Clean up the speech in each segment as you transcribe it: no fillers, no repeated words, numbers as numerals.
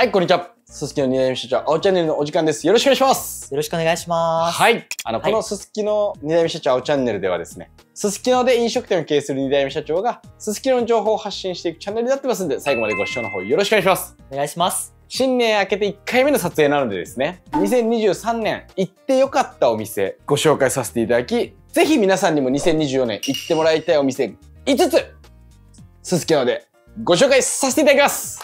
はい、こんにちは。すすきの2代目社長、青チャンネルのお時間です。よろしくお願いします。よろしくお願いします。はい。このすすきの2代目社長、青チャンネルではですね、すすきので飲食店を経営する2代目社長が、すすきのの情報を発信していくチャンネルになってますんで、最後までご視聴の方よろしくお願いします。お願いします。新年明けて1回目の撮影なのでですね、2023年行ってよかったお店、ご紹介させていただき、ぜひ皆さんにも2024年行ってもらいたいお店5つ、すすきのでご紹介させていただきます。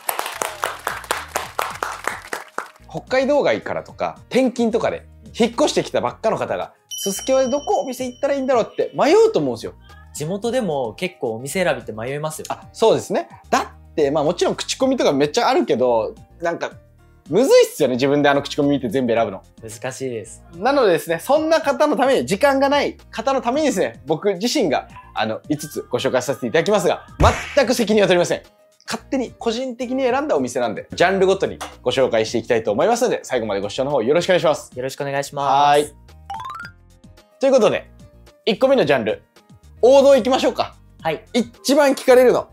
北海道外からとか転勤とかで引っ越してきたばっかの方がすすきのでどこお店行ったらいいんだろうって迷うと思うんですよ。地元でも結構お店選びって迷いますよ。あ、そうですね。だってまあもちろん口コミとかめっちゃあるけど、なんかむずいっすよね。自分で口コミ見て全部選ぶの難しいです。なのでですね、そんな方のために、時間がない方のためにですね、僕自身が5つご紹介させていただきますが、全く責任は取りません。勝手に個人的に選んだお店なんで、ジャンルごとにご紹介していきたいと思いますので、最後までご視聴の方よろしくお願いします。よろしくお願いします。はい。ということで、1個目のジャンル、王道行きましょうか。はい。一番聞かれるの、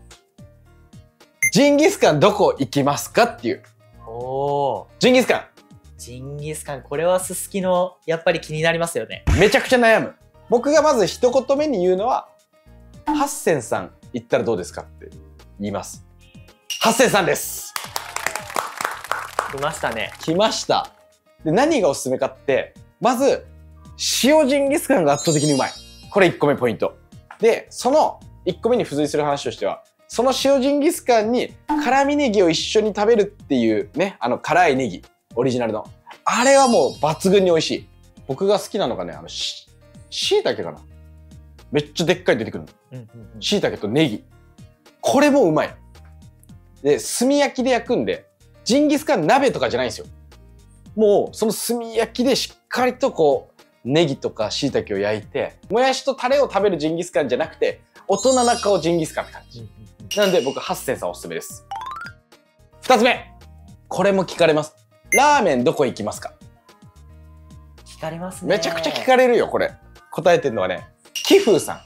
ジンギスカンどこ行きますかっていう。おー。ジンギスカン、これはすすきの、やっぱり気になりますよね。めちゃくちゃ悩む。僕がまず一言目に言うのは、ハッセンさん行ったらどうですかって言います。ハッセンさんです。来ましたね。来ました。で、何がおすすめかって、まず、塩ジンギスカンが圧倒的にうまい。これ1個目ポイント。で、その1個目に付随する話としては、その塩ジンギスカンに辛みネギを一緒に食べるっていうね、辛いネギ、オリジナルの。あれはもう抜群に美味しい。僕が好きなのがね、椎茸かな。めっちゃでっかい出てくるの。椎茸とネギ。これもうまい。で、炭焼きで焼くんで、ジンギスカン鍋とかじゃないんですよ。もう、その炭焼きでしっかりとこう、ネギとか椎茸を焼いて、もやしとタレを食べるジンギスカンじゃなくて、大人な顔ジンギスカンって感じ。なんで僕、ハッセンさんおすすめです。二つ目。これも聞かれます。ラーメンどこ行きますか？聞かれますね。めちゃくちゃ聞かれるよ、これ。答えてるのはね、キフーさん。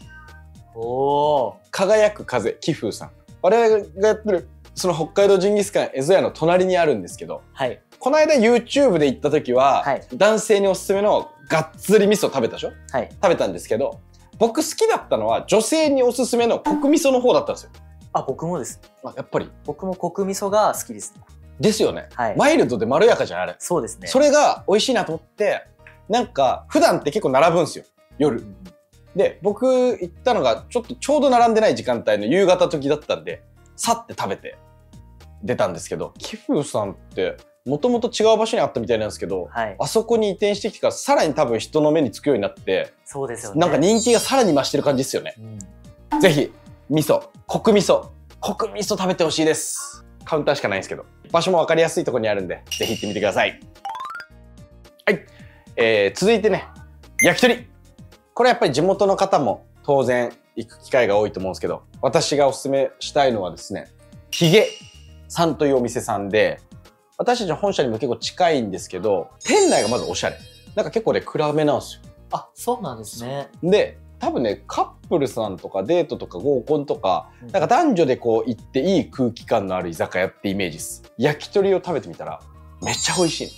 おー。輝く風、キフーさん。我々がやってる、その北海道ジンギスカンエゾヤの隣にあるんですけど、はい、この間 YouTube で行った時は、はい、男性におすすめのがっつり味噌食べたでしょ、はい、食べたんですけど、僕好きだったのは女性におすすめのコク味噌の方だったんですよ。あ、僕もです。あ、やっぱり。僕もコク味噌が好きです、ね。ですよね。はい、マイルドでまろやかじゃん、あれ。そうですね。それが美味しいなと思って、なんか普段って結構並ぶんですよ、夜。うん、で、僕行ったのがちょうど並んでない時間帯の夕方時だったんで、さって食べて。出たんですけど、キフさんってもともと違う場所にあったみたいなんですけど、はい、あそこに移転してきてからさらに多分人の目につくようになって、そうですよね、なんか人気がさらに増してる感じですよね、うん、ぜひコク味噌食べてほしいです。カウンターしかないんですけど、場所も分かりやすいところにあるんで、ぜひ行ってみてください。はい、続いてね、焼き鳥。これやっぱり地元の方も当然行く機会が多いと思うんですけど、私がおすすめしたいのはですね、ヒゲさんというお店さんで、私たちの本社にも結構近いんですけど、店内がまずおしゃれ。なんか結構ね、暗めなんですよ。あ、そうなんですね。で、多分ね、カップルさんとかデートとか合コンとか、うん、なんか男女でこう行っていい空気感のある居酒屋ってイメージです。焼き鳥を食べてみたら、めっちゃ美味し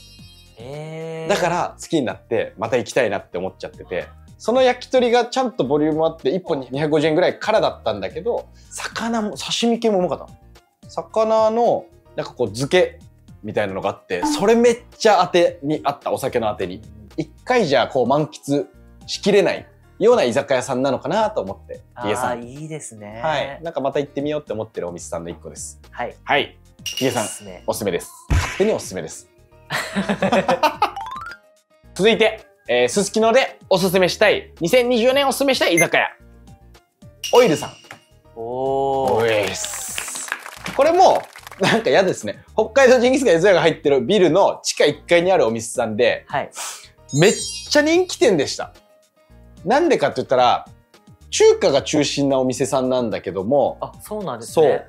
い。だから好きになって、また行きたいなって思っちゃってて、その焼き鳥がちゃんとボリュームあって、1本250円ぐらいからだったんだけど、魚も、刺身系もうまかったの。魚のなんかこう漬けみたいなのがあって、それめっちゃ当てにあった。お酒の当てに一回じゃこう満喫しきれないような居酒屋さんなのかなと思って、ヒゲさんいいですね。はい、なんかまた行ってみようって思ってるお店さんの一個です。はいはい、ヒゲさんおすすめです。勝手におすすめです。続いて、すすきのでおすすめしたい2024年おすすめしたい居酒屋、オイルさん。おー、おいっす。これも、なんか嫌ですね。北海道ジンギスカンエゾヤが入ってるビルの地下1階にあるお店さんで、はい、めっちゃ人気店でした。なんでかって言ったら、中華が中心なお店さんなんだけども、あ、そうなんですね。そう。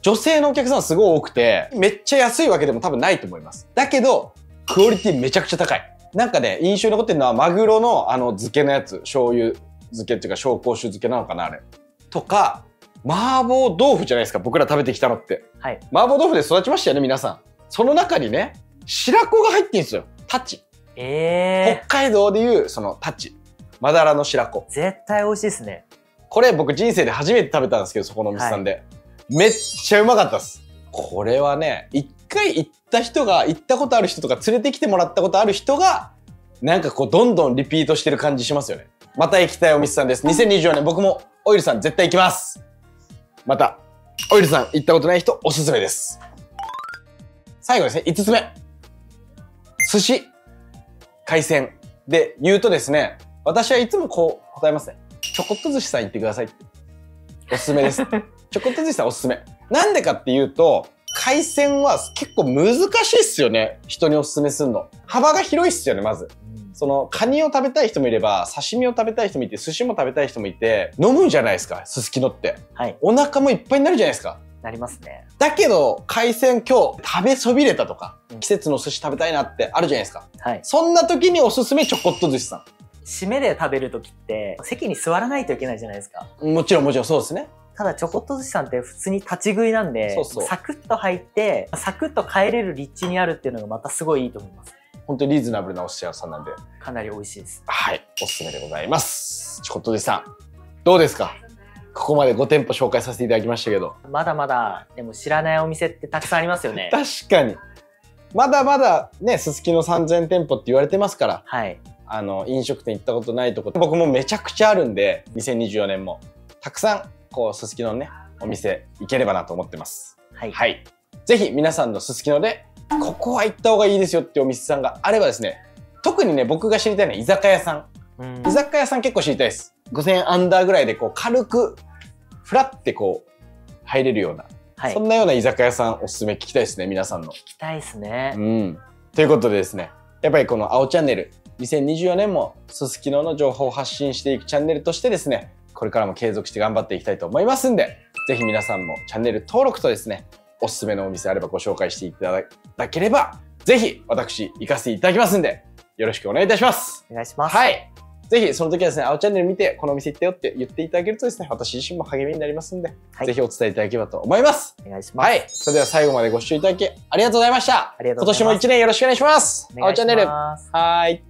女性のお客さんすごい多くて、めっちゃ安いわけでも多分ないと思います。だけど、クオリティめちゃくちゃ高い。なんかね、印象に残ってるのは、マグロの漬けのやつ、醤油漬けっていうか、紹興酒漬けなのかな、あれ。とか、麻婆豆腐じゃないですか、僕ら食べてきたのって。はい、麻婆豆腐で育ちましたよね、皆さん。その中にね、白子が入ってるんですよ。タチ。北海道でいうそのタチ。マダラの白子。絶対美味しいですね。これ僕人生で初めて食べたんですけど、そこのお店さんで。はい、めっちゃうまかったです。これはね、一回行ったことある人とか連れてきてもらったことある人が、なんかこうどんどんリピートしてる感じしますよね。また行きたいお店さんです。2024年僕もオイルさん絶対行きます。また、オイルさん行ったことない人おすすめです。最後ですね、5つ目。寿司、海鮮で言うとですね、私はいつもこう答えますね。ちょこっと寿司さん行ってくださいって。おすすめです。ちょこっと寿司さんおすすめ。なんでかっていうと、海鮮は結構難しいっすよね。人におすすめするの。幅が広いっすよね、まず。その、カニを食べたい人もいれば、刺身を食べたい人もいて、寿司も食べたい人もいて、飲むじゃないですか、すすきのって。はい。お腹もいっぱいになるじゃないですか。なりますね。だけど、海鮮今日食べそびれたとか、季節の寿司食べたいなってあるじゃないですか。はい。そんな時におすすめちょこっと寿司さん。締めで食べる時って、席に座らないといけないじゃないですか。もちろんもちろんそうですね。ただちょこっと寿司さんって普通に立ち食いなんで、そうそう、サクッと入ってサクッと帰れる立地にあるっていうのがまたすごいいいと思います。本当にリーズナブルなお寿司屋さんなんでかなり美味しいです。はい、おすすめでございます。ちょこっと寿司さんどうですか？ここまで5店舗紹介させていただきましたけど、まだまだでも知らないお店ってたくさんありますよね。確かにまだまだね、すすきの3000店舗って言われてますから、はい、飲食店行ったことないとこ僕もめちゃくちゃあるんで、2024年もたくさんこうすすきのね、お店行ければなと思ってます。はい、はい。ぜひ皆さんのすすきので、ここは行った方がいいですよってお店さんがあればですね、特にね、僕が知りたいのは居酒屋さん。居酒屋さん結構知りたいです。5000アンダーぐらいでこう軽く、フラってこう、入れるような、はい、そんなような居酒屋さんおすすめ聞きたいですね、皆さんの。聞きたいですね。うん。ということでですね、やっぱりこの青チャンネル、2024年もすすきのの情報を発信していくチャンネルとしてですね、これからも継続して頑張っていきたいと思いますんで、ぜひ皆さんもチャンネル登録とですね、おすすめのお店あればご紹介していただければ、ぜひ私行かせていただきますんで、よろしくお願いいたします。お願いします。はい。ぜひその時はですね、青チャンネル見て、このお店行ったよって言っていただけるとですね、私自身も励みになりますんで、はい、ぜひお伝えいただければと思います。お願いします。はい。それでは最後までご視聴いただきありがとうございました。ありがとうございます。今年も1年よろしくお願いします。青チャンネル。はい。